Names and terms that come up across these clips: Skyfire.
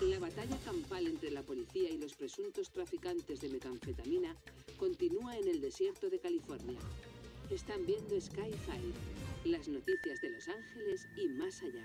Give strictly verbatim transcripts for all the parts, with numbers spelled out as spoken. La batalla campal entre la policía y los presuntos traficantes de metanfetamina continúa en el desierto de California. Están viendo Skyfire, las noticias de Los Ángeles y más allá.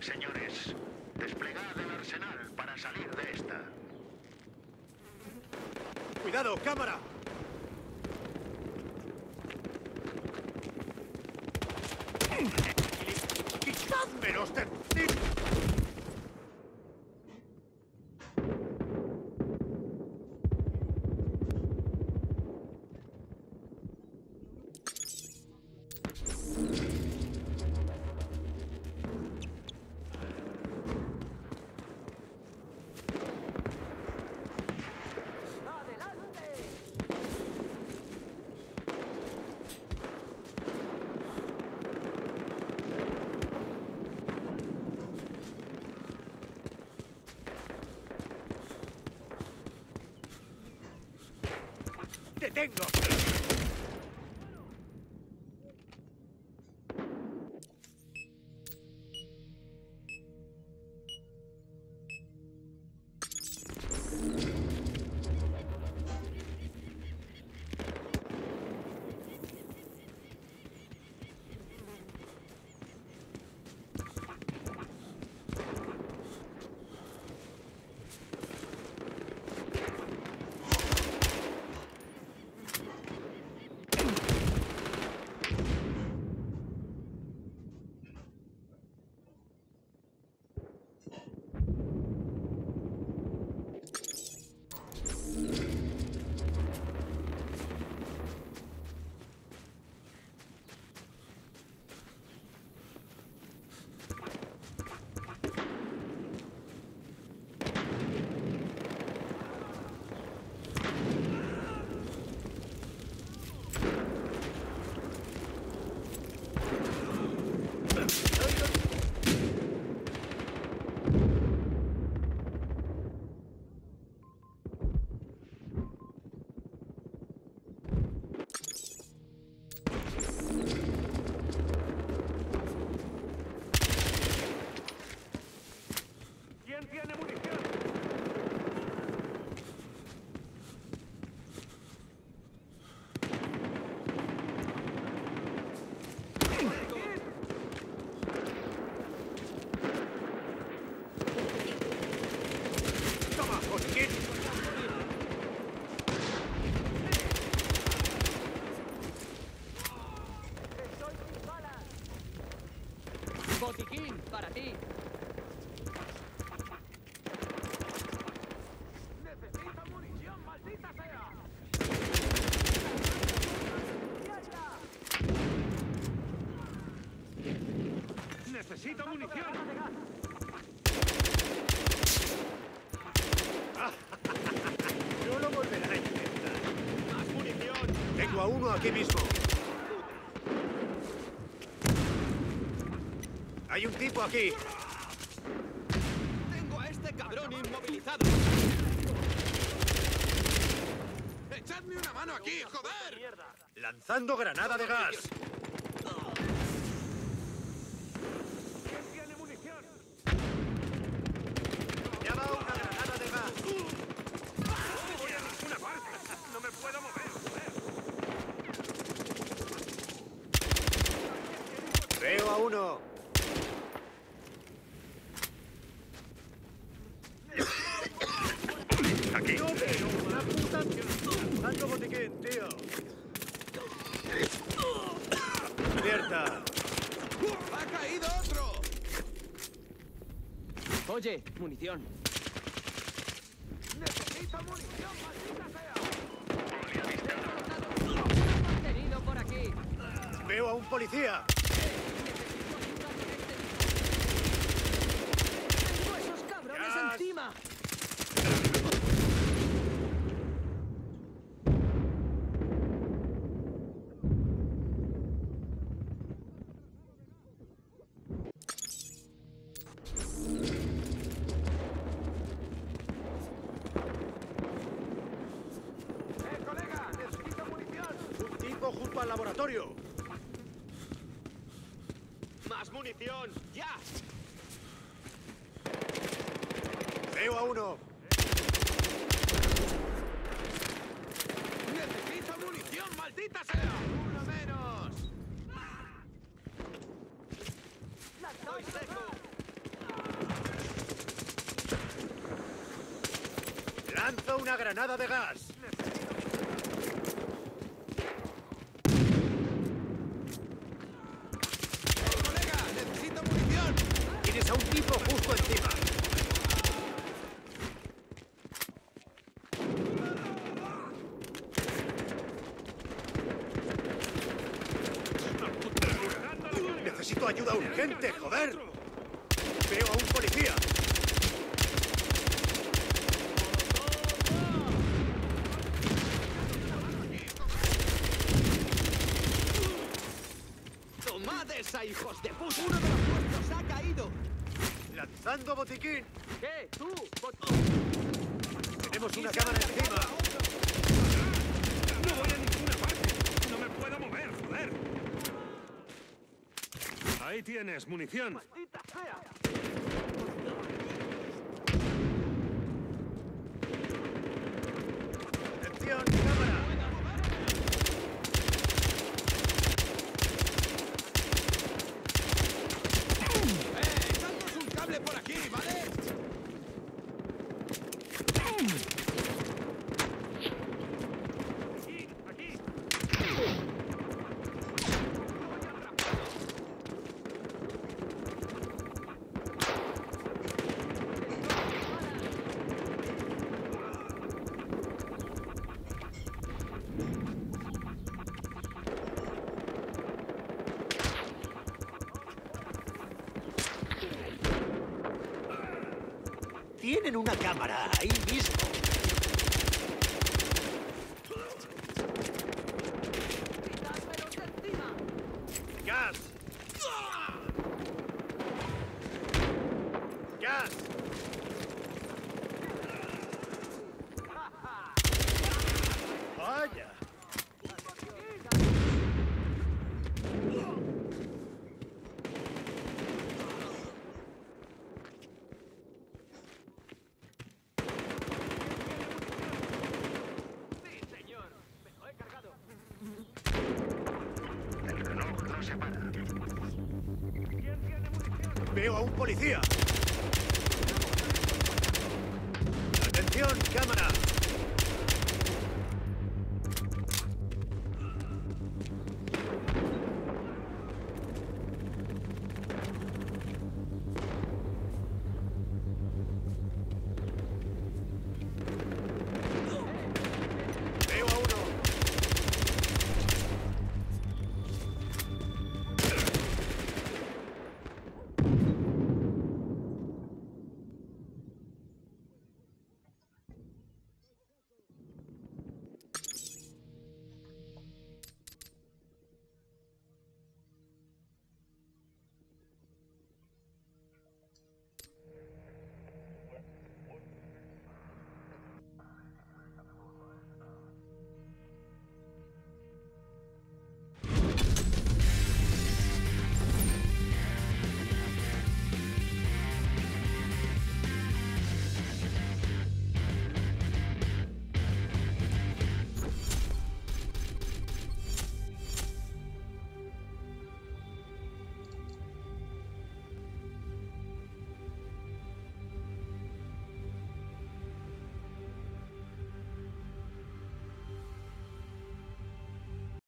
Señores, desplegad el arsenal para salir de esta. ¡Cuidado, cámara! ¡Quitadme los detenidos! ¡Te tengo! Botiquín para ti. Necesita munición, maldita sea. Necesito munición. No lo volverá a intentar. Más munición. Tengo a uno aquí mismo. ¡Hay un tipo aquí! ¡Tengo a este cabrón inmovilizado! ¡Echadme una mano! mano aquí, joder! ¡Lanzando granada de gas! ¿Quién tiene munición? ¡Ya va una granada de gas! ¡No voy a ninguna parte! ¡No me puedo mover, joder! ¡Veo a uno! Aquí. No, pero la puta lanzando botiquín, tío. ¡Mierda! ¡Ha caído otro! Oye, munición. Necesito munición, maldita sea. Por aquí. Veo a un policía. Tengo esos cabrones yes. encima. ¡Más munición! ¡Ya! ¡Veo a uno! ¡Necesito munición, maldita sea! ¡Uno menos! ¡Estoy seco! ¡Lanzo una granada de gas! Tienes a un tipo justo encima. Necesito ayuda urgente, joder. Veo a un policía. ¡Tomad esa, hijos de puta! ¡Uno de los puestos ha caído! ¡Lanzando botiquín! ¿Qué? ¡Tú! ¡Tenemos una cámara encima! ¡No voy a ninguna parte! ¡No me puedo mover, joder! Ahí tienes, munición. ¡Maldita sea! ¡Atención, cámara! Tienen una cámara ahí mismo. ¡Gas! ¡Gas! ¡Vaya! Veo a un policía. ¡Atención, cámara!